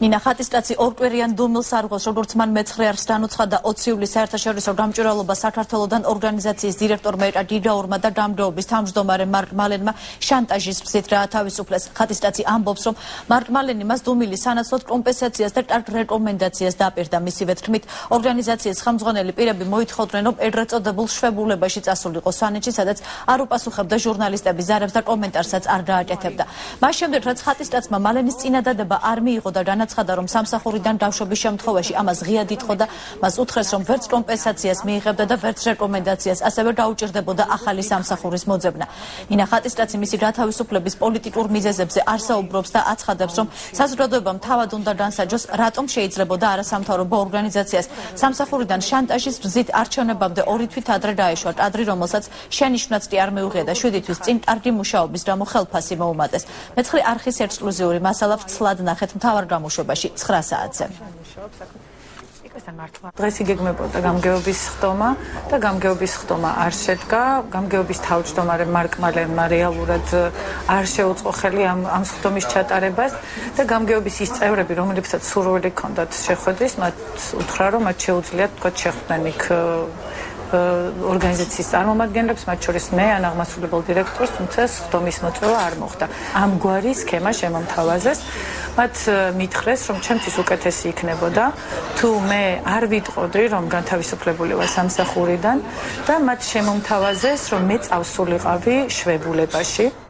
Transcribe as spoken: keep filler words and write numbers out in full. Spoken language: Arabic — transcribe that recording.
Nina Hatistati Orquarian Dumil Sargos, Robertsman Metzler, Stanutsa, the Otsiuli Sertasher, Gamjural, Basakartolodan Organizatis, Director Mayor Adida or Madame Dob, Bistams Domar and Mark Malenma, Shantagis, Sitra, Tavisuples, Hatistati Ambobsom, Mark Malen, Masdumili, Sanasot, Compensatias, that are red omendatias, Dapir, the Missivet Kmit, Organizatis, Hamzon, Elpira, Bimoit, Hotrenop, Edrets of the Bulshfebule, Bashits Asuli, Osanichi, that Arupasuha, the journalist, the bizarre of that commenter, sets are died at Hebda. Masham, the Ratshatistats, Mamalenis, Inada, the Army, Rodan. خدارم سامسا خوردن داشو بیشم تخوشی اماز غیادیت خدا مزود خسرم ورز کمپساتیس میخواد داده ورز رکومنداتیس اسباب داوچر دبوده آخالی سامسا خوریس مذبنا این خات استاتی میسیرات های سپل بیس پلیتیک ارمیز زبزه آرسا و بربستا آت خدابسم سازد رادوبم تهوادون دادن سجوس راتم شیت دبوده آرسام تارو با ارگانیزاتیس سامسا خوردن شنت اشیز زیت آرچانه ببده اوریت فیت ادر دایشورت ادری رامسات شنیش نتری آرمیوگه شدی توست این آردی مشاو بیزدامو خیل پسی موماده است متخلی آرخیسرت لوزیوری مساله فصلاد نختم تاورگام شباشی تخرا ساعته. درسی گم بود. گامگو بیست دوما. تا گامگو بیست دوما آرشت کا. گامگو بیست هاوچ دوماره مارک مالن ماریا ورد آرشه اوت خیلی هم امشت دومیش چت آره باز. تا گامگو بیست ایوره بیروم لیپسات سروری کند. چه خودیس مات اتخرارو مات چه اوتلیت کد چه خودنیک ორგანიზაციის წარმომადგენლებს, მათ შორის მე, ანაღმასრულებელ დირექტორს, თუმცა ხდომის მოწვევა არ მოხდა. ამგვარი სქემა შემომთავაზეს, მათ მითხრეს, რომ ჩემთვის უკეთესი იქნებოდა, თუ მე არ ვიტყოდი, რომ განთავისუფლებული ვარ სამსახურიდან და მათ შემომთავაზეს, რომ მე წავსულიყავი შვებულებაში.